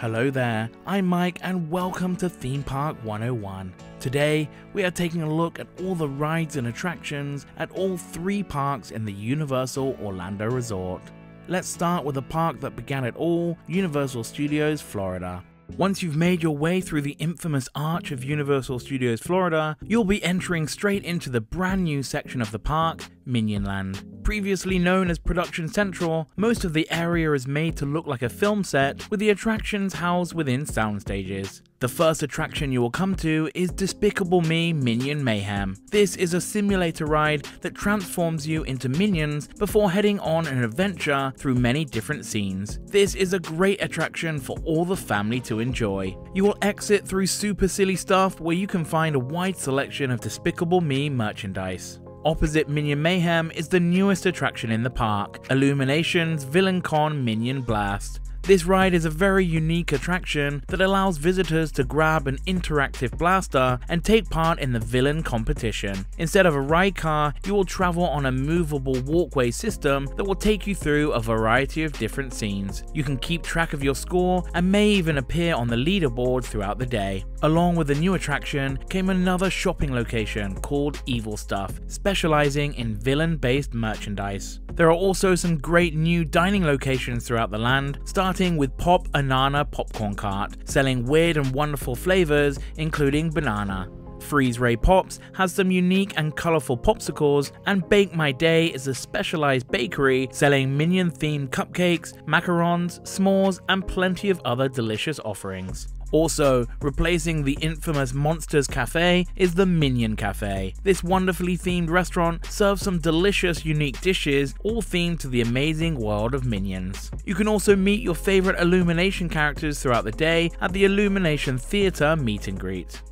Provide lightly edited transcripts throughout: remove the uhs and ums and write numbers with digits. Hello there, I'm Mike and welcome to Theme Park 101. Today, we are taking a look at all the rides and attractions at all three parks in the Universal Orlando Resort. Let's start with the park that began it all, Universal Studios Florida. Once you've made your way through the infamous arch of Universal Studios Florida, you'll be entering straight into the brand new section of the park, Minion Land. Previously known as Production Central, most of the area is made to look like a film set, with the attractions housed within soundstages. The first attraction you will come to is Despicable Me Minion Mayhem. This is a simulator ride that transforms you into minions before heading on an adventure through many different scenes. This is a great attraction for all the family to enjoy. You will exit through Super Silly Stuff, where you can find a wide selection of Despicable Me merchandise. Opposite Minion Mayhem is the newest attraction in the park, Illuminations Villain-Con Minion Blast. This ride is a very unique attraction that allows visitors to grab an interactive blaster and take part in the villain competition. Instead of a ride car, you will travel on a movable walkway system that will take you through a variety of different scenes. You can keep track of your score and may even appear on the leaderboard throughout the day. Along with the new attraction came another shopping location called Evil Stuff, specializing in villain-based merchandise. There are also some great new dining locations throughout the land, starting with Pop Anana Popcorn Cart, selling weird and wonderful flavors including banana. Freeze Ray Pops has some unique and colorful popsicles, and Bake My Day is a specialized bakery selling minion-themed cupcakes, macarons, s'mores, and plenty of other delicious offerings. Also, replacing the infamous Monsters Cafe is the Minion Cafe. This wonderfully themed restaurant serves some delicious, unique dishes, all themed to the amazing world of Minions. You can also meet your favorite Illumination characters throughout the day at the Illumination Theater meet and greet.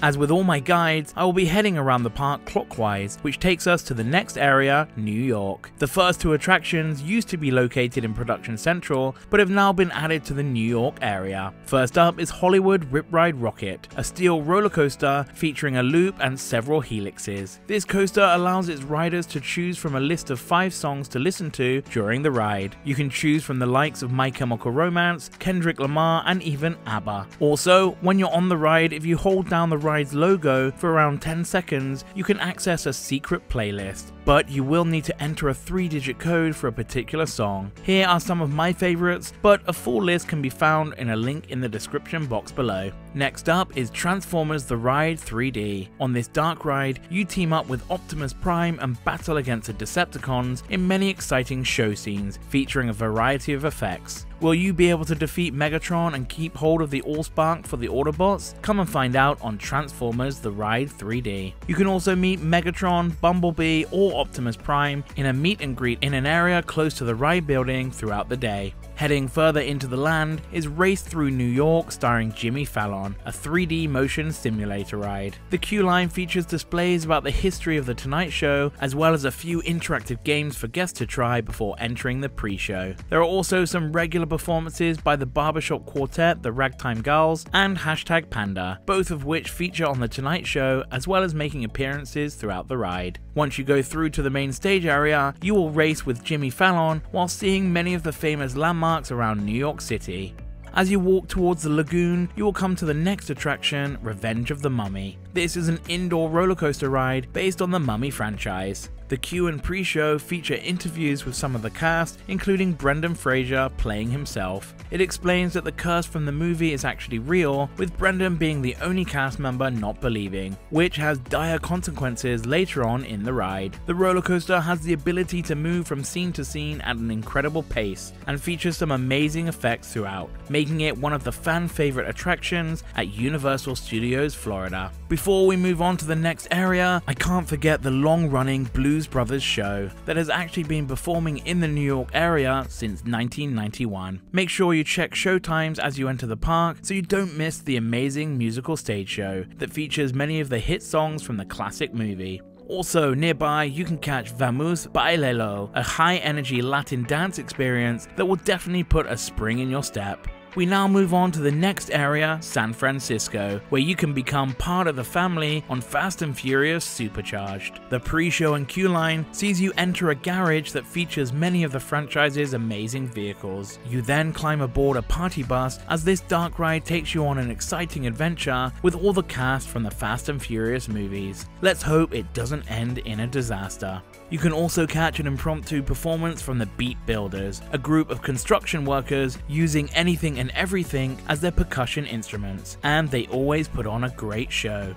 As with all my guides, I will be heading around the park clockwise, which takes us to the next area, New York. The first two attractions used to be located in Production Central, but have now been added to the New York area. First up is Hollywood Rip Ride Rockit, a steel roller coaster featuring a loop and several helixes. This coaster allows its riders to choose from a list of 5 songs to listen to during the ride. You can choose from the likes of My Chemical Romance, Kendrick Lamar, and even ABBA. Also, when you're on the ride, if you hold down the ride's logo for around 10 seconds, you can access a secret playlist, but you will need to enter a 3-digit code for a particular song. Here are some of my favorites, but a full list can be found in a link in the description box below. Next up is Transformers: The Ride 3D. On this dark ride, you team up with Optimus Prime and battle against the Decepticons in many exciting show scenes, featuring a variety of effects. Will you be able to defeat Megatron and keep hold of the Allspark for the Autobots? Come and find out on Transformers: The Ride 3D. You can also meet Megatron, Bumblebee, or Optimus Prime in a meet and greet in an area close to the ride building throughout the day. Heading further into the land is Race Through New York starring Jimmy Fallon, a 3D motion simulator ride. The queue line features displays about the history of The Tonight Show, as well as a few interactive games for guests to try before entering the pre-show. There are also some regular performances by the barbershop quartet The Ragtime Girls and #Panda, both of which feature on The Tonight Show, as well as making appearances throughout the ride. Once you go through to the main stage area, you will race with Jimmy Fallon while seeing many of the famous landmarks around New York City. As you walk towards the lagoon, you will come to the next attraction, Revenge of the Mummy. This is an indoor roller coaster ride based on the Mummy franchise. The queue and pre-show feature interviews with some of the cast, including Brendan Fraser playing himself. It explains that the curse from the movie is actually real, with Brendan being the only cast member not believing, which has dire consequences later on in the ride. The roller coaster has the ability to move from scene to scene at an incredible pace, and features some amazing effects throughout, making it one of the fan favorite attractions at Universal Studios Florida. Before we move on to the next area, I can't forget the long-running Blues Brothers show that has actually been performing in the New York area since 1991. Make sure you check showtimes as you enter the park so you don't miss the amazing musical stage show that features many of the hit songs from the classic movie. Also nearby, you can catch Vamos Bailelo, a high-energy Latin dance experience that will definitely put a spring in your step. We now move on to the next area, San Francisco, where you can become part of the family on Fast and Furious Supercharged. The pre-show and queue line sees you enter a garage that features many of the franchise's amazing vehicles. You then climb aboard a party bus as this dark ride takes you on an exciting adventure with all the cast from the Fast and Furious movies. Let's hope it doesn't end in a disaster. You can also catch an impromptu performance from the Beat Builders, a group of construction workers using anything and everything as their percussion instruments, and they always put on a great show.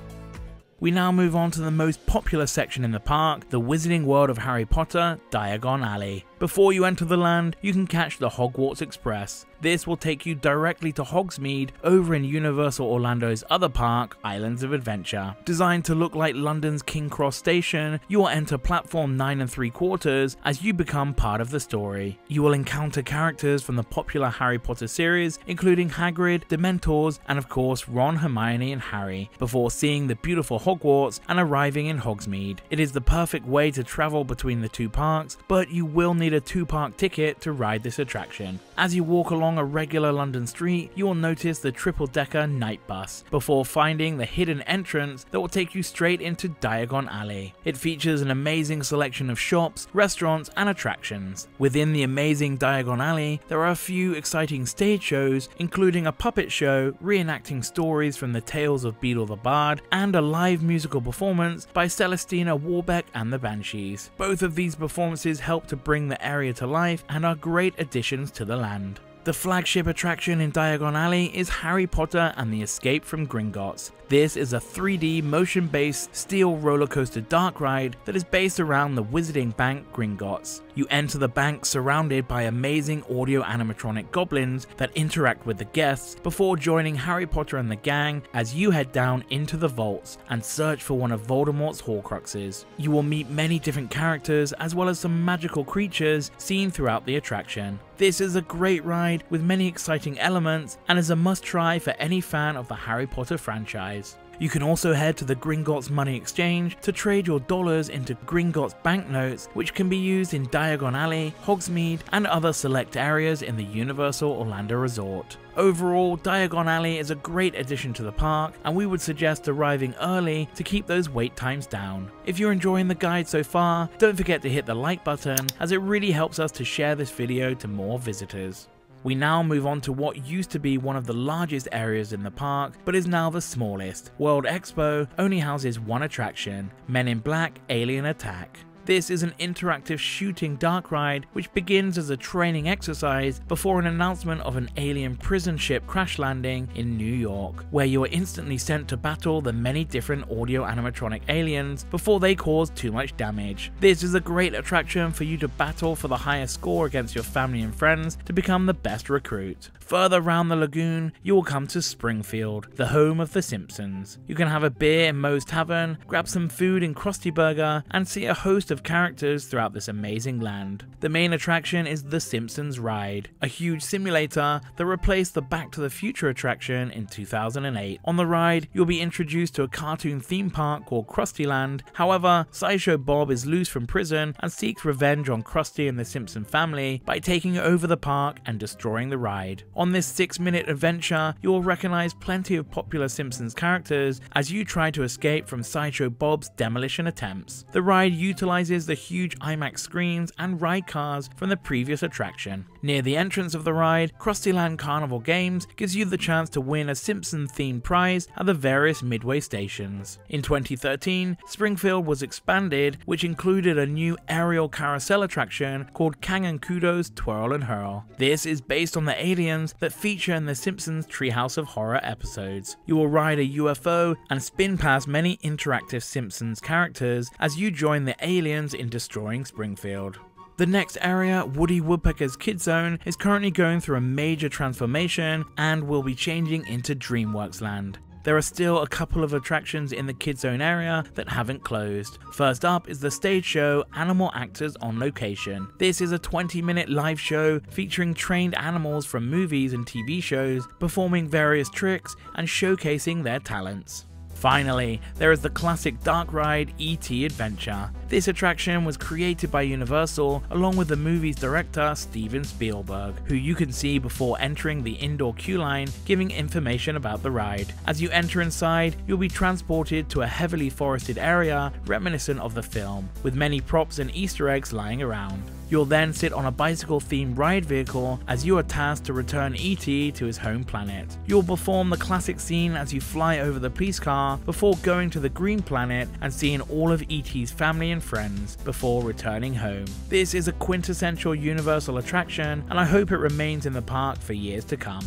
We now move on to the most popular section in the park, the Wizarding World of Harry Potter, Diagon Alley. Before you enter the land, you can catch the Hogwarts Express. This will take you directly to Hogsmeade over in Universal Orlando's other park, Islands of Adventure. Designed to look like London's King Cross Station, you will enter platform 9 3/4 as you become part of the story. You will encounter characters from the popular Harry Potter series, including Hagrid, Dementors, and of course Ron, Hermione, and Harry, before seeing the beautiful Hogwarts and arriving in Hogsmeade. It is the perfect way to travel between the two parks, but you will need a two-park ticket to ride this attraction. As you walk along a regular London street, you will notice the triple-decker night bus, before finding the hidden entrance that will take you straight into Diagon Alley. It features an amazing selection of shops, restaurants, and attractions. Within the amazing Diagon Alley, there are a few exciting stage shows, including a puppet show, reenacting stories from the tales of Beedle the Bard, and a live musical performance by Celestina Warbeck and the Banshees. Both of these performances help to bring the area to life and are great additions to the land. The flagship attraction in Diagon Alley is Harry Potter and the Escape from Gringotts. This is a 3D motion-based steel roller coaster dark ride that is based around the Wizarding Bank Gringotts. You enter the bank surrounded by amazing audio animatronic goblins that interact with the guests before joining Harry Potter and the gang as you head down into the vaults and search for one of Voldemort's Horcruxes. You will meet many different characters as well as some magical creatures seen throughout the attraction. This is a great ride with many exciting elements and is a must-try for any fan of the Harry Potter franchise. You can also head to the Gringotts Money Exchange to trade your dollars into Gringotts banknotes, which can be used in Diagon Alley, Hogsmeade, and other select areas in the Universal Orlando Resort. Overall, Diagon Alley is a great addition to the park, and we would suggest arriving early to keep those wait times down. If you're enjoying the guide so far, don't forget to hit the like button, as it really helps us to share this video to more visitors. We now move on to what used to be one of the largest areas in the park, but is now the smallest. World Expo only houses one attraction, Men in Black Alien Attack. This is an interactive shooting dark ride which begins as a training exercise before an announcement of an alien prison ship crash landing in New York, where you are instantly sent to battle the many different audio animatronic aliens before they cause too much damage. This is a great attraction for you to battle for the highest score against your family and friends to become the best recruit. Further round the lagoon, you will come to Springfield, the home of The Simpsons. You can have a beer in Moe's Tavern, grab some food in Krusty Burger, and see a host of characters throughout this amazing land. The main attraction is The Simpsons Ride, a huge simulator that replaced the Back to the Future attraction in 2008. On the ride, you'll be introduced to a cartoon theme park called Krustyland. However, Sideshow Bob is loose from prison and seeks revenge on Krusty and the Simpson family by taking over the park and destroying the ride. On this 6-minute adventure, you'll recognize plenty of popular Simpsons characters as you try to escape from Sideshow Bob's demolition attempts. The ride utilizes the huge IMAX screens and ride cars from the previous attraction. Near the entrance of the ride, Krustyland Carnival Games gives you the chance to win a Simpson-themed prize at the various midway stations. In 2013, Springfield was expanded, which included a new aerial carousel attraction called Kang & Kudo's Twirl and Hurl. This is based on the aliens that feature in the Simpsons Treehouse of Horror episodes. You will ride a UFO and spin past many interactive Simpsons characters as you join the alien in destroying Springfield. The next area, Woody Woodpecker's Kid Zone, is currently going through a major transformation and will be changing into DreamWorks Land. There are still a couple of attractions in the Kid Zone area that haven't closed. First up is the stage show Animal Actors on Location. This is a 20-minute live show featuring trained animals from movies and TV shows performing various tricks and showcasing their talents. Finally, there is the classic dark ride E.T. Adventure. This attraction was created by Universal along with the movie's director Steven Spielberg, who you can see before entering the indoor queue line giving information about the ride. As you enter inside, you'll be transported to a heavily forested area reminiscent of the film, with many props and Easter eggs lying around. You'll then sit on a bicycle-themed ride vehicle as you are tasked to return E.T. to his home planet. You'll perform the classic scene as you fly over the police car before going to the green planet and seeing all of E.T.'s family and friends before returning home. This is a quintessential Universal attraction, and I hope it remains in the park for years to come.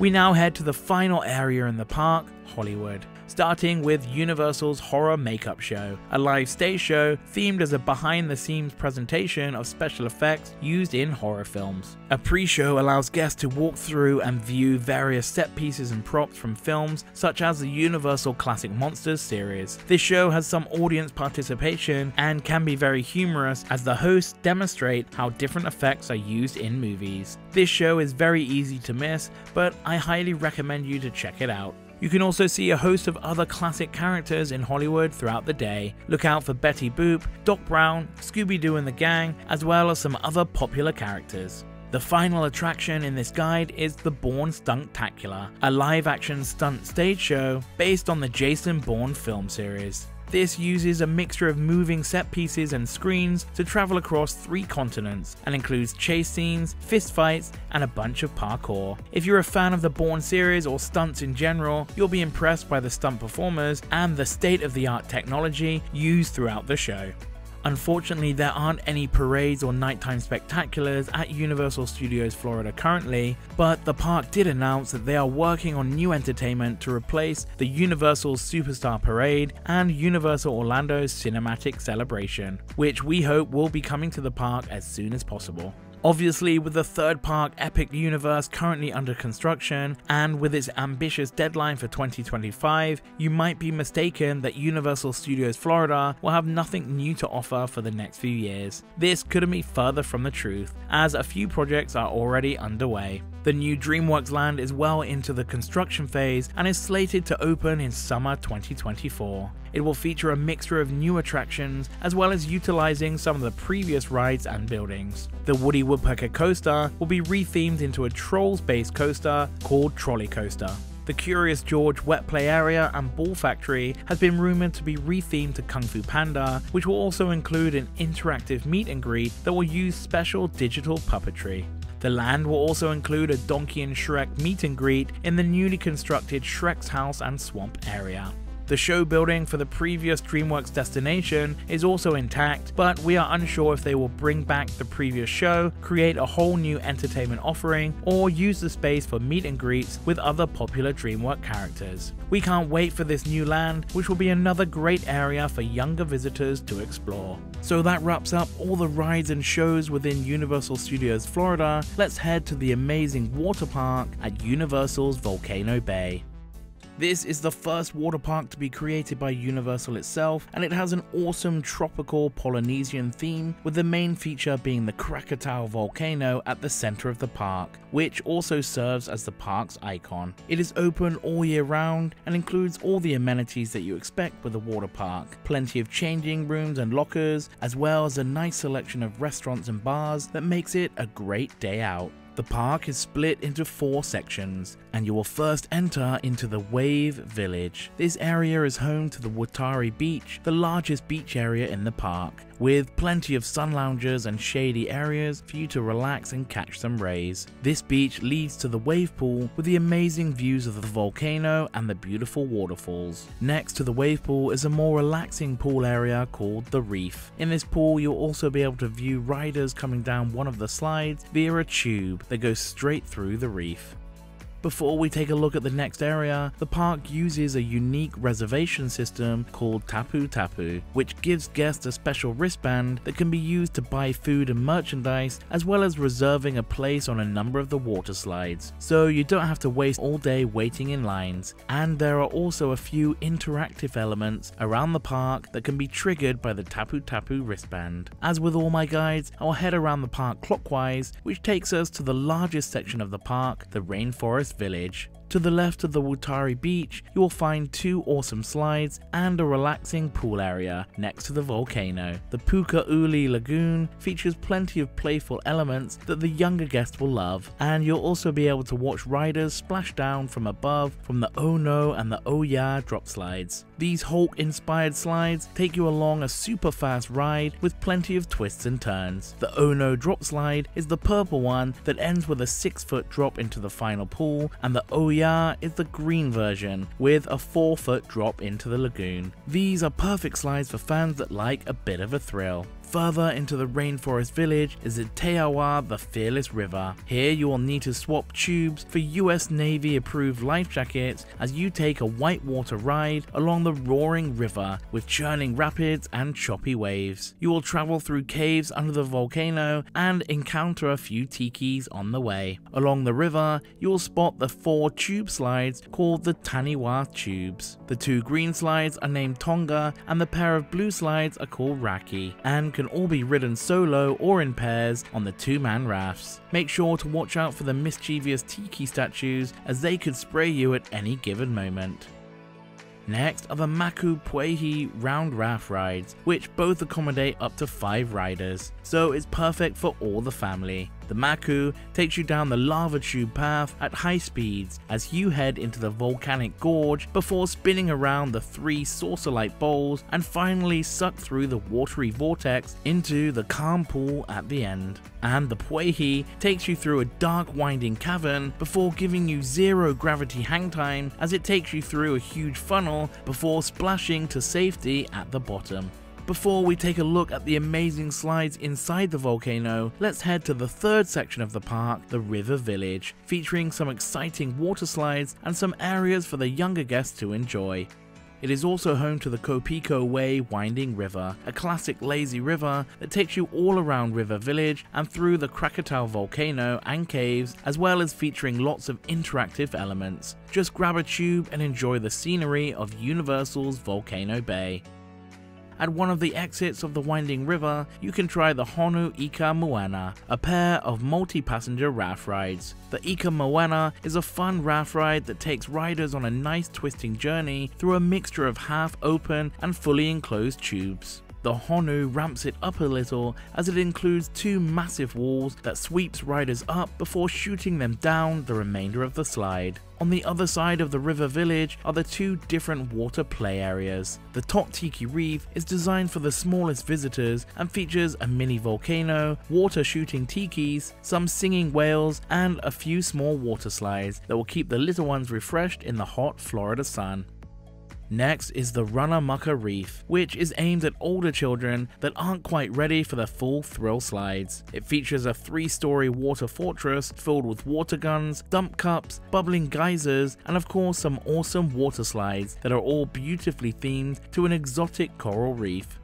We now head to the final area in the park, Hollywood, starting with Universal's Horror Makeup Show, a live stage show themed as a behind-the-scenes presentation of special effects used in horror films. A pre-show allows guests to walk through and view various set pieces and props from films such as the Universal Classic Monsters series. This show has some audience participation and can be very humorous as the hosts demonstrate how different effects are used in movies. This show is very easy to miss, but I highly recommend you to check it out. You can also see a host of other classic characters in Hollywood throughout the day. Look out for Betty Boop, Doc Brown, Scooby-Doo and the gang, as well as some other popular characters. The final attraction in this guide is the Bourne Stunt-tacular, a live-action stunt stage show based on the Jason Bourne film series. This uses a mixture of moving set pieces and screens to travel across 3 continents and includes chase scenes, fistfights, and a bunch of parkour. If you're a fan of the Bourne series or stunts in general, you'll be impressed by the stunt performers and the state-of-the-art technology used throughout the show. Unfortunately, there aren't any parades or nighttime spectaculars at Universal Studios Florida currently, but the park did announce that they are working on new entertainment to replace the Universal Superstar Parade and Universal Orlando's Cinematic Celebration, which we hope will be coming to the park as soon as possible. Obviously, with the third park Epic Universe currently under construction, and with its ambitious deadline for 2025, you might be mistaken that Universal Studios Florida will have nothing new to offer for the next few years. This couldn't be further from the truth, as a few projects are already underway. The new DreamWorks Land is well into the construction phase and is slated to open in summer 2024. It will feature a mixture of new attractions as well as utilizing some of the previous rides and buildings. The Woody Woodpecker coaster will be rethemed into a trolls-based coaster called Trolley Coaster. The Curious George Wet Play Area and Ball Factory has been rumored to be rethemed to Kung Fu Panda, which will also include an interactive meet and greet that will use special digital puppetry. The land will also include a Donkey and Shrek meet and greet in the newly constructed Shrek's House and Swamp area. The show building for the previous DreamWorks destination is also intact, but we are unsure if they will bring back the previous show, create a whole new entertainment offering, or use the space for meet and greets with other popular DreamWorks characters. We can't wait for this new land, which will be another great area for younger visitors to explore. So that wraps up all the rides and shows within Universal Studios Florida. Let's head to the amazing water park at Universal's Volcano Bay. This is the first water park to be created by Universal itself, and it has an awesome tropical Polynesian theme, with the main feature being the Krakatoa volcano at the center of the park, which also serves as the park's icon. It is open all year round and includes all the amenities that you expect with a water park, plenty of changing rooms and lockers, as well as a nice selection of restaurants and bars that makes it a great day out. The park is split into 4 sections, and you will first enter into the Wave Village. This area is home to the Wataru Beach, the largest beach area in the park, with plenty of sun lounges and shady areas for you to relax and catch some rays. This beach leads to the wave pool with the amazing views of the volcano and the beautiful waterfalls. Next to the wave pool is a more relaxing pool area called the Reef. In this pool, you'll also be able to view riders coming down one of the slides via a tube that goes straight through the reef. Before we take a look at the next area, the park uses a unique reservation system called Tapu Tapu, which gives guests a special wristband that can be used to buy food and merchandise, as well as reserving a place on a number of the water slides, so you don't have to waste all day waiting in lines. And there are also a few interactive elements around the park that can be triggered by the Tapu Tapu wristband. As with all my guides, I'll head around the park clockwise, which takes us to the largest section of the park, the Rainforest Village. To the left of the Watari beach, you will find two awesome slides and a relaxing pool area next to the volcano. The Pukauli Lagoon features plenty of playful elements that the younger guests will love, and you'll also be able to watch riders splash down from above from the Oh No and the Oh Yeah drop slides. These Hulk-inspired slides take you along a super fast ride with plenty of twists and turns. The Oh No drop slide is the purple one that ends with a 6-foot drop into the final pool, and the Oh Yeah is the green version with a 4-foot drop into the lagoon. These are perfect slides for fans that like a bit of a thrill. Further into the rainforest village is the Teawa the Fearless River. Here you will need to swap tubes for US Navy approved life jackets as you take a whitewater ride along the roaring river with churning rapids and choppy waves. You will travel through caves under the volcano and encounter a few tikis on the way. Along the river you will spot the 4 tube slides called the Taniwa tubes. The 2 green slides are named Tonga and the pair of blue slides are called Raki, and can all be ridden solo or in pairs on the 2-man rafts. Make sure to watch out for the mischievous tiki statues as they could spray you at any given moment. Next are the Makupuehi round raft rides, which both accommodate up to 5 riders, so it's perfect for all the family. The Maku takes you down the lava tube path at high speeds as you head into the volcanic gorge before spinning around the 3 saucer-like bowls and finally sucked through the watery vortex into the calm pool at the end. And the Puehi takes you through a dark winding cavern before giving you 0 gravity hang time as it takes you through a huge funnel before splashing to safety at the bottom. Before we take a look at the amazing slides inside the volcano, let's head to the 3rd section of the park, the River Village, featuring some exciting water slides and some areas for the younger guests to enjoy. It is also home to the Kopiko Way Winding River, a classic lazy river that takes you all around River Village and through the Krakatoa volcano and caves, as well as featuring lots of interactive elements. Just grab a tube and enjoy the scenery of Universal's Volcano Bay. At one of the exits of the winding river, you can try the Honu Ika Moana, a pair of multi-passenger raft rides. The Ika Moana is a fun raft ride that takes riders on a nice twisting journey through a mixture of half-open and fully enclosed tubes. The Honu ramps it up a little as it includes 2 massive walls that sweeps riders up before shooting them down the remainder of the slide. On the other side of the river village are the 2 different water play areas. The Tot Tiki Reef is designed for the smallest visitors and features a mini volcano, water shooting tikis, some singing whales, and a few small water slides that will keep the little ones refreshed in the hot Florida sun. Next is the Runamaker Reef, which is aimed at older children that aren't quite ready for the full thrill slides. It features a 3-story water fortress filled with water guns, dump cups, bubbling geysers, and of course some awesome water slides that are all beautifully themed to an exotic coral reef.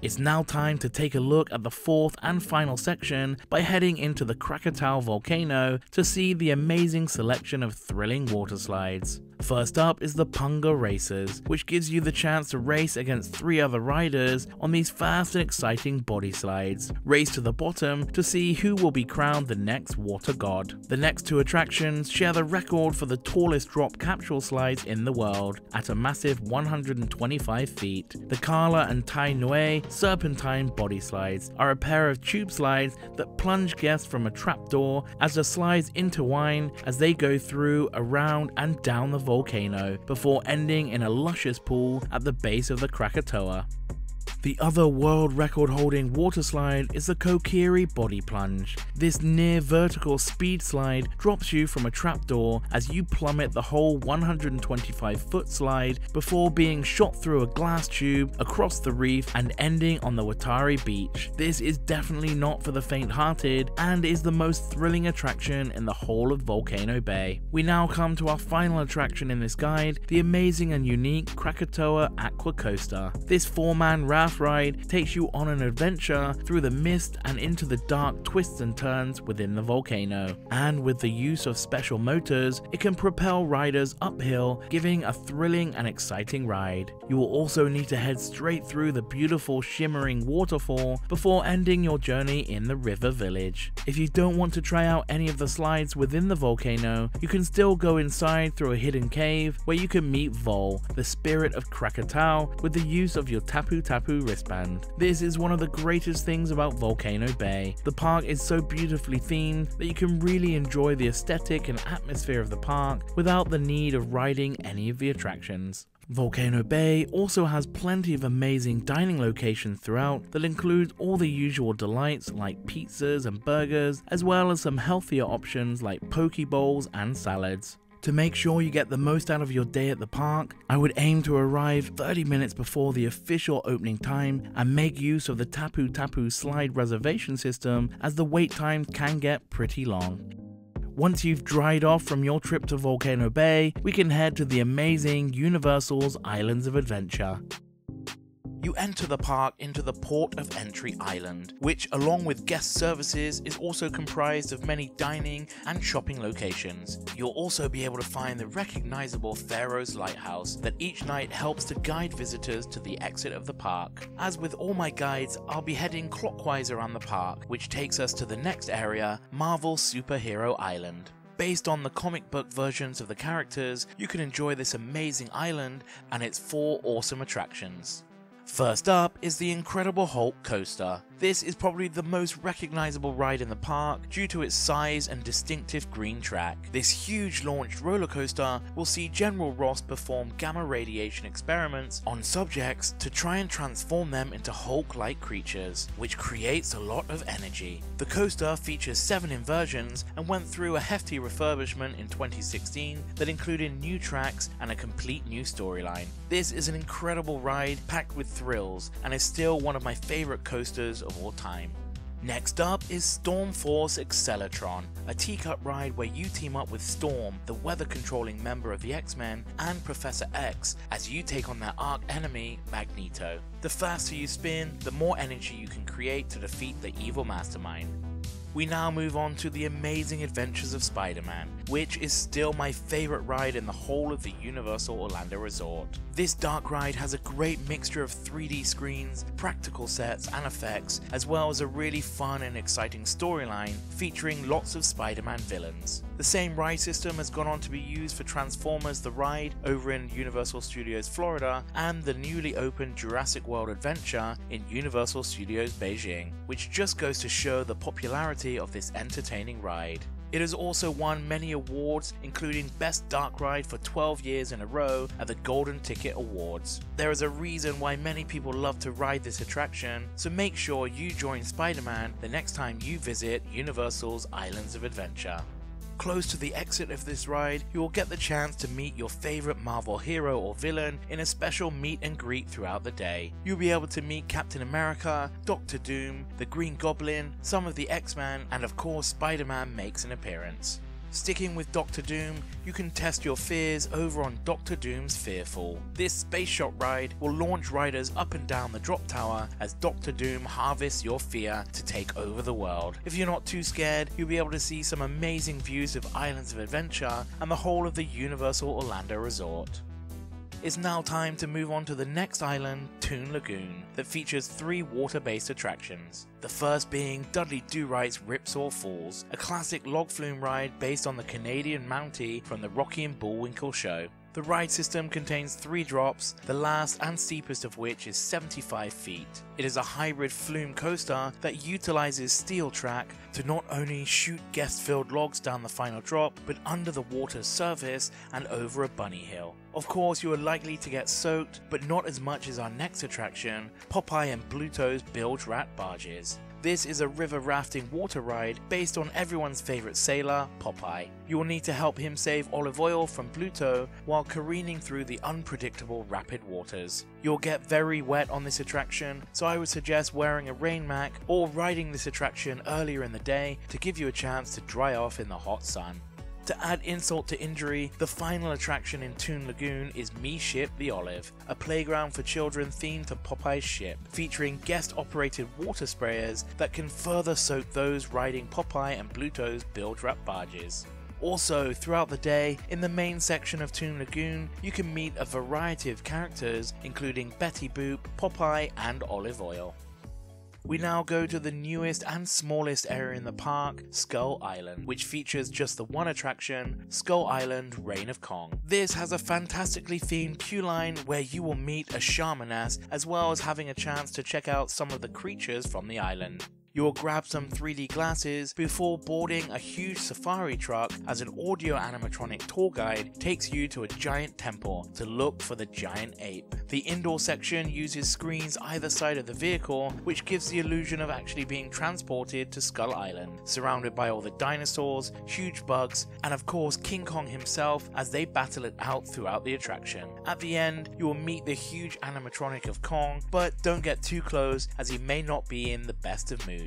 It's now time to take a look at the 4th and final section by heading into the Krakatoa volcano to see the amazing selection of thrilling water slides. First up is the Punga Racers, which gives you the chance to race against 3 other riders on these fast and exciting body slides. Race to the bottom to see who will be crowned the next water god. The next 2 attractions share the record for the tallest drop capsule slides in the world at a massive 125 feet. The Kala and Tai Nui serpentine body slides are a pair of tube slides that plunge guests from a trapdoor as the slides intertwine as they go through, around and down the volcano before ending in a luscious pool at the base of the Krakatoa. The other world record-holding water slide is the Kokiri Body Plunge. This near-vertical speed slide drops you from a trapdoor as you plummet the whole 125-foot slide before being shot through a glass tube, across the reef and ending on the Watari beach. This is definitely not for the faint-hearted and is the most thrilling attraction in the whole of Volcano Bay. We now come to our final attraction in this guide, the amazing and unique Krakatoa Aqua Coaster. This 4-man raft Bath Ride takes you on an adventure through the mist and into the dark twists and turns within the volcano. And with the use of special motors, it can propel riders uphill, giving a thrilling and exciting ride. You will also need to head straight through the beautiful shimmering waterfall before ending your journey in the river village. If you don't want to try out any of the slides within the volcano, you can still go inside through a hidden cave where you can meet Vol, the spirit of Krakatau, with the use of your Tapu Tapu wristband. This is one of the greatest things about Volcano Bay. The park is so beautifully themed that you can really enjoy the aesthetic and atmosphere of the park without the need of riding any of the attractions. Volcano Bay also has plenty of amazing dining locations throughout that include all the usual delights like pizzas and burgers, as well as some healthier options like poke bowls and salads. To make sure you get the most out of your day at the park, I would aim to arrive 30 minutes before the official opening time and make use of the Tapu Tapu slide reservation system, as the wait times can get pretty long. Once you've dried off from your trip to Volcano Bay, we can head to the amazing Universal's Islands of Adventure. You enter the park into the Port of Entry Island, which along with guest services is also comprised of many dining and shopping locations. You'll also be able to find the recognizable Theros Lighthouse that each night helps to guide visitors to the exit of the park. As with all my guides, I'll be heading clockwise around the park, which takes us to the next area, Marvel Superhero Island. Based on the comic book versions of the characters, you can enjoy this amazing island and its 4 awesome attractions. First up is the Incredible Hulk coaster. This is probably the most recognizable ride in the park due to its size and distinctive green track. This huge launched roller coaster will see General Ross perform gamma radiation experiments on subjects to try and transform them into Hulk-like creatures, which creates a lot of energy. The coaster features 7 inversions and went through a hefty refurbishment in 2016 that included new tracks and a complete new storyline. This is an incredible ride packed with thrills and is still one of my favorite coasters of all time. Next up is Storm Force Accelertron, a teacup ride where you team up with Storm, the weather controlling member of the X-Men, and Professor X as you take on their arch enemy Magneto. The faster you spin, the more energy you can create to defeat the evil mastermind. We now move on to the Amazing Adventures of Spider-Man, which is still my favorite ride in the whole of the Universal Orlando Resort. This dark ride has a great mixture of 3D screens, practical sets and effects, as well as a really fun and exciting storyline featuring lots of Spider-Man villains. The same ride system has gone on to be used for Transformers: The Ride over in Universal Studios Florida and the newly opened Jurassic World Adventure in Universal Studios Beijing, which just goes to show the popularity of this entertaining ride. It has also won many awards, including Best Dark Ride for 12 years in a row at the Golden Ticket Awards. There is a reason why many people love to ride this attraction, so make sure you join Spider-Man the next time you visit Universal's Islands of Adventure. Close to the exit of this ride, you will get the chance to meet your favorite Marvel hero or villain in a special meet and greet throughout the day. You'll be able to meet Captain America, Doctor Doom, the Green Goblin, some of the X-Men, and of course Spider-Man makes an appearance. Sticking with Doctor Doom, you can test your fears over on Doctor Doom's Fearfall. This space shot ride will launch riders up and down the drop tower as Doctor Doom harvests your fear to take over the world. If you're not too scared, you'll be able to see some amazing views of Islands of Adventure and the whole of the Universal Orlando Resort. It's now time to move on to the next island, Toon Lagoon, that features 3 water-based attractions. The first being Dudley Do-Right's Ripsaw Falls, a classic log flume ride based on the Canadian Mountie from the Rocky and Bullwinkle show. The ride system contains 3 drops, the last and steepest of which is 75 feet. It is a hybrid flume coaster that utilizes steel track to not only shoot guest-filled logs down the final drop, but under the water's surface and over a bunny hill. Of course, you are likely to get soaked, but not as much as our next attraction, Popeye and Bluto's Bilge Rat Barges. This is a river rafting water ride based on everyone's favorite sailor, Popeye. You will need to help him save olive oil from Bluto while careening through the unpredictable rapid waters. You'll get very wet on this attraction, so I would suggest wearing a rain mac or riding this attraction earlier in the day to give you a chance to dry off in the hot sun. To add insult to injury, the final attraction in Toon Lagoon is Me Ship the Olive, a playground for children themed to Popeye's ship, featuring guest-operated water sprayers that can further soak those riding Popeye and Bluto's build-wrap barges. Also, throughout the day, in the main section of Toon Lagoon, you can meet a variety of characters, including Betty Boop, Popeye, and Olive Oil. We now go to the newest and smallest area in the park, Skull Island, which features just the one attraction, Skull Island Reign of Kong. This has a fantastically themed queue line where you will meet a shamaness, as well as having a chance to check out some of the creatures from the island. You will grab some 3D glasses before boarding a huge safari truck as an audio animatronic tour guide takes you to a giant temple to look for the giant ape. The indoor section uses screens either side of the vehicle, which gives the illusion of actually being transported to Skull Island, surrounded by all the dinosaurs, huge bugs, and of course King Kong himself as they battle it out throughout the attraction. At the end, you will meet the huge animatronic of Kong, but don't get too close as he may not be in the best of moods.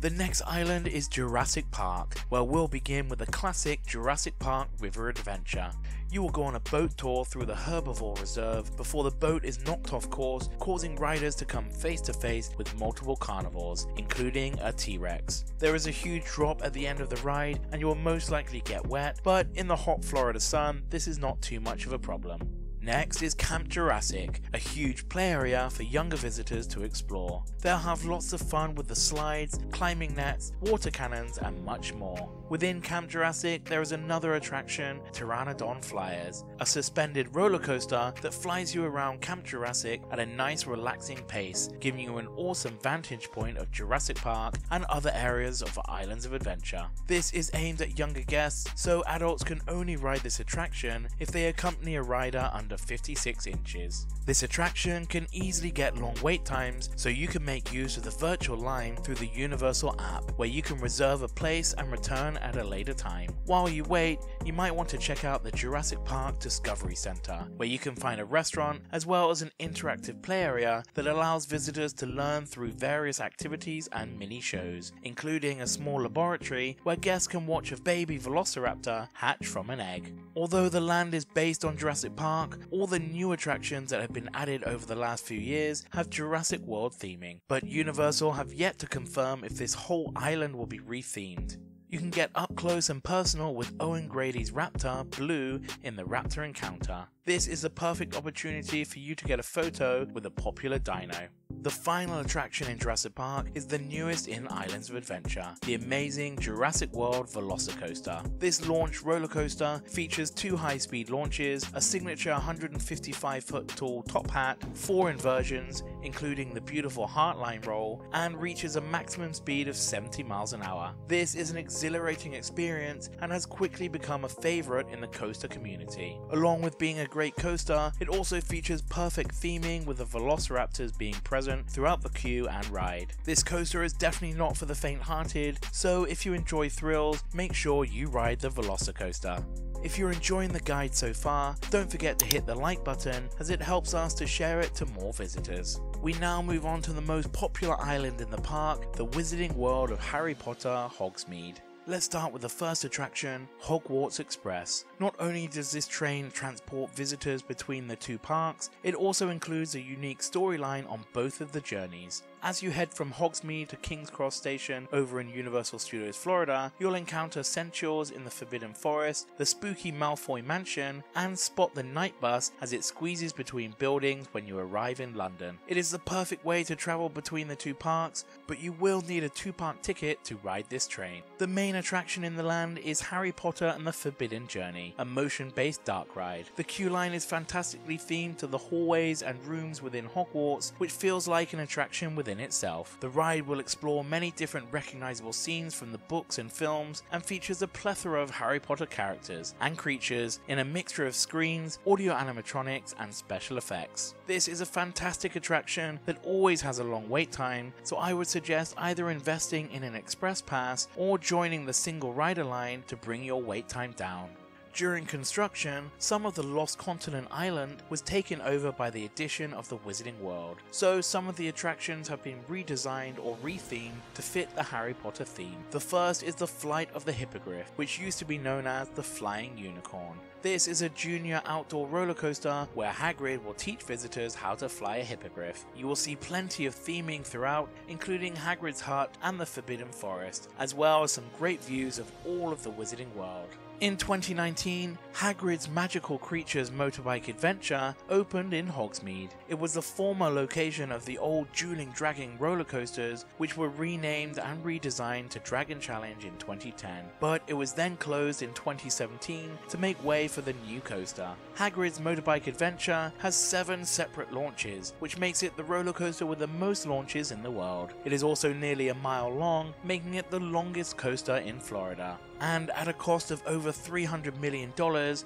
The next island is Jurassic Park, where we'll begin with the classic Jurassic Park River Adventure. You will go on a boat tour through the Herbivore Reserve before the boat is knocked off course, causing riders to come face to face with multiple carnivores, including a T-Rex. There is a huge drop at the end of the ride and you will most likely get wet, but in the hot Florida sun, this is not too much of a problem. Next is Camp Jurassic, a huge play area for younger visitors to explore. They'll have lots of fun with the slides, climbing nets, water cannons, and much more. Within Camp Jurassic, there is another attraction, Pteranodon Flyers, a suspended roller coaster that flies you around Camp Jurassic at a nice relaxing pace, giving you an awesome vantage point of Jurassic Park and other areas of Islands of Adventure. This is aimed at younger guests, so adults can only ride this attraction if they accompany a rider under 56 inches. This attraction can easily get long wait times, so you can make use of the virtual line through the Universal app, where you can reserve a place and return at a later time. While you wait, you might want to check out the Jurassic Park Discovery Center, where you can find a restaurant as well as an interactive play area that allows visitors to learn through various activities and mini shows, including a small laboratory where guests can watch a baby velociraptor hatch from an egg. Although the land is based on Jurassic Park, all the new attractions that have been added over the last few years have Jurassic World theming, but Universal have yet to confirm if this whole island will be rethemed. You can get up close and personal with Owen Grady's raptor, Blue, in the Raptor Encounter. This is the perfect opportunity for you to get a photo with a popular dino. The final attraction in Jurassic Park is the newest in Islands of Adventure, the amazing Jurassic World Velocicoaster. This launch roller coaster features two high-speed launches, a signature 155-foot tall top hat, four inversions, including the beautiful Heartline roll, and reaches a maximum speed of 70 miles an hour. This is an exhilarating experience and has quickly become a favorite in the coaster community. Along with being a great coaster, it also features perfect theming with the velociraptors being present throughout the queue and ride. This coaster is definitely not for the faint-hearted, so if you enjoy thrills, make sure you ride the Velocicoaster. If you're enjoying the guide so far, don't forget to hit the like button as it helps us to share it to more visitors. We now move on to the most popular island in the park, the Wizarding World of Harry Potter, Hogsmeade. Let's start with the first attraction, Hogwarts Express. Not only does this train transport visitors between the two parks, it also includes a unique storyline on both of the journeys. As you head from Hogsmeade to King's Cross Station over in Universal Studios Florida, you'll encounter centaurs in the Forbidden Forest, the spooky Malfoy Mansion, and spot the night bus as it squeezes between buildings when you arrive in London. It is the perfect way to travel between the two parks, but you will need a two-park ticket to ride this train. The main attraction in the land is Harry Potter and the Forbidden Journey, a motion-based dark ride. The queue line is fantastically themed to the hallways and rooms within Hogwarts, which feels like an attraction within itself. The ride will explore many different recognizable scenes from the books and films and features a plethora of Harry Potter characters and creatures in a mixture of screens, audio animatronics, and special effects. This is a fantastic attraction that always has a long wait time, so I would suggest either investing in an express pass or joining the single rider line to bring your wait time down. During construction, some of the Lost Continent Island was taken over by the addition of the Wizarding World, so some of the attractions have been redesigned or rethemed to fit the Harry Potter theme. The first is the Flight of the Hippogriff, which used to be known as the Flying Unicorn. This is a junior outdoor roller coaster where Hagrid will teach visitors how to fly a hippogriff. You will see plenty of theming throughout, including Hagrid's hut and the Forbidden Forest, as well as some great views of all of the Wizarding World. In 2019, Hagrid's Magical Creatures Motorbike Adventure opened in Hogsmeade. It was the former location of the old Dueling Dragon roller coasters, which were renamed and redesigned to Dragon Challenge in 2010, but it was then closed in 2017 to make way for the new coaster. Hagrid's Motorbike Adventure has 7 separate launches, which makes it the roller coaster with the most launches in the world. It is also nearly a mile long, making it the longest coaster in Florida. And at a cost of over $300 million,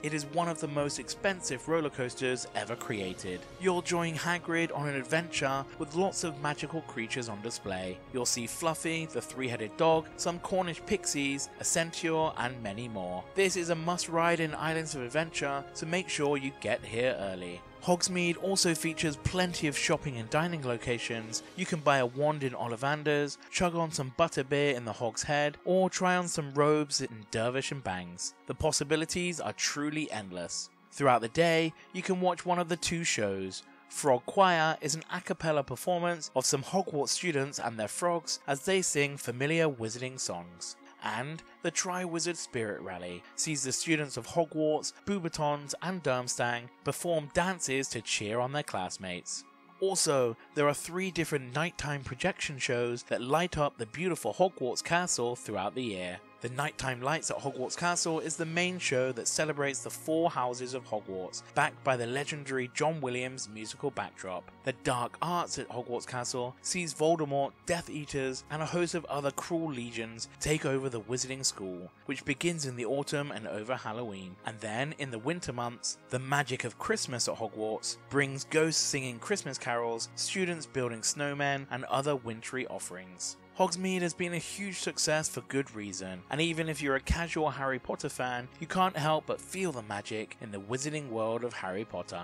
it is one of the most expensive roller coasters ever created. You'll join Hagrid on an adventure with lots of magical creatures on display. You'll see Fluffy, the three-headed dog, some Cornish pixies, a centaur, and many more. This is a must-ride in Islands of Adventure, so make sure you get here early. Hogsmeade also features plenty of shopping and dining locations. You can buy a wand in Ollivander's, chug on some butterbeer in the Hog's Head, or try on some robes in Dervish and Bangs. The possibilities are truly endless. Throughout the day, you can watch one of the 2 shows. Frog Choir is an a cappella performance of some Hogwarts students and their frogs as they sing familiar wizarding songs. And the Tri-Wizard Spirit Rally sees the students of Hogwarts, Bourbatons and Durmstrang perform dances to cheer on their classmates. Also, there are 3 different nighttime projection shows that light up the beautiful Hogwarts Castle throughout the year. The Nighttime Lights at Hogwarts Castle is the main show that celebrates the 4 houses of Hogwarts, backed by the legendary John Williams musical backdrop. The Dark Arts at Hogwarts Castle sees Voldemort, Death Eaters, and a host of other cruel legions take over the Wizarding School, which begins in the autumn and over Halloween. And then, in the winter months, the magic of Christmas at Hogwarts brings ghosts singing Christmas carols, students building snowmen, and other wintry offerings. Hogsmeade has been a huge success for good reason, and even if you're a casual Harry Potter fan, you can't help but feel the magic in the Wizarding World of Harry Potter.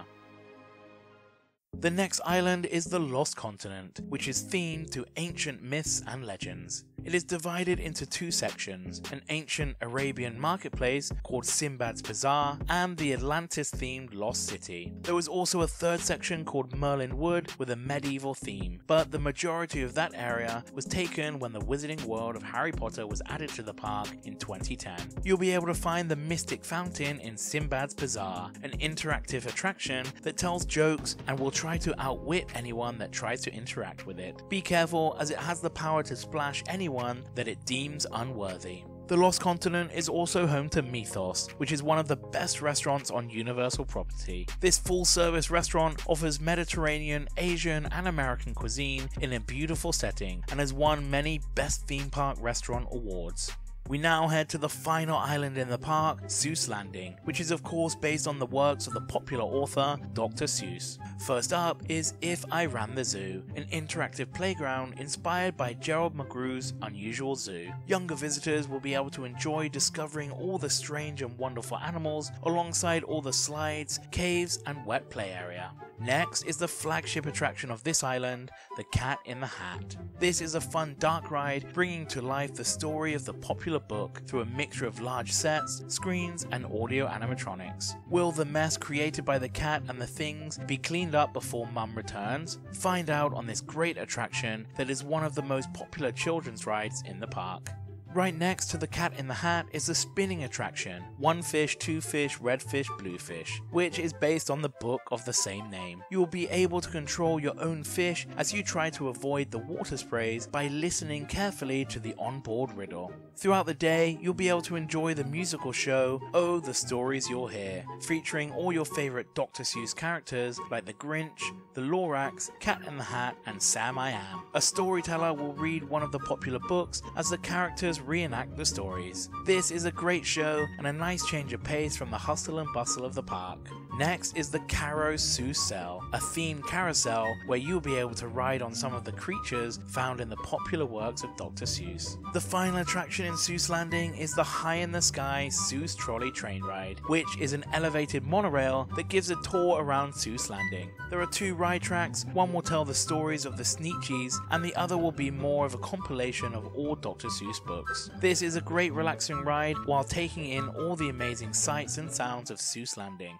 The next island is the Lost Continent, which is themed to ancient myths and legends. It is divided into 2 sections, an ancient Arabian marketplace called Sinbad's Bazaar and the Atlantis-themed Lost City. There was also a 3rd section called Merlin Wood with a medieval theme, but the majority of that area was taken when the Wizarding World of Harry Potter was added to the park in 2010. You'll be able to find the Mystic Fountain in Sinbad's Bazaar, an interactive attraction that tells jokes and will try to outwit anyone that tries to interact with it. Be careful, as it has the power to splash anyone that it deems unworthy. The Lost Continent is also home to Mythos, which is one of the best restaurants on Universal property. This full-service restaurant offers Mediterranean, Asian, and American cuisine in a beautiful setting and has won many Best Theme Park Restaurant awards. We now head to the final island in the park, Seuss Landing, which is of course based on the works of the popular author Dr. Seuss. First up is If I Ran the Zoo, an interactive playground inspired by Gerald McGrew's Unusual Zoo. Younger visitors will be able to enjoy discovering all the strange and wonderful animals alongside all the slides, caves, and wet play area. Next is the flagship attraction of this island, the Cat in the Hat. This is a fun dark ride bringing to life the story of the popular book through a mixture of large sets, screens, and audio animatronics. Will the mess created by the cat and the things be cleaned up before Mum returns? Find out on this great attraction that is one of the most popular children's rides in the park. Right next to the Cat in the Hat is the spinning attraction, One Fish, Two Fish, Red Fish, Blue Fish, which is based on the book of the same name. You will be able to control your own fish as you try to avoid the water sprays by listening carefully to the onboard riddle. Throughout the day, you'll be able to enjoy the musical show, Oh, the Stories You'll Hear, featuring all your favourite Dr. Seuss characters like the Grinch, the Lorax, Cat in the Hat, and Sam I Am. A storyteller will read one of the popular books as the characters reenact the stories. This is a great show and a nice change of pace from the hustle and bustle of the park. Next is the Carousel, a themed carousel where you'll be able to ride on some of the creatures found in the popular works of Dr. Seuss. The final attraction in Seuss Landing is the High in the Sky Seuss Trolley Train Ride, which is an elevated monorail that gives a tour around Seuss Landing. There are two ride tracks, one will tell the stories of the Sneetchies and the other will be more of a compilation of all Dr. Seuss books. This is a great relaxing ride while taking in all the amazing sights and sounds of Seuss Landing.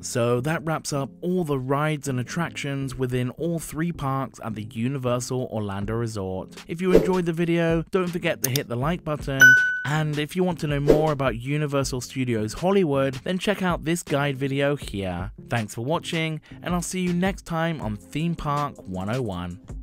So that wraps up all the rides and attractions within all three parks at the Universal Orlando Resort. If you enjoyed the video, don't forget to hit the like button, and if you want to know more about Universal Studios Hollywood, then check out this guide video here. Thanks for watching, and I'll see you next time on Theme Park 101.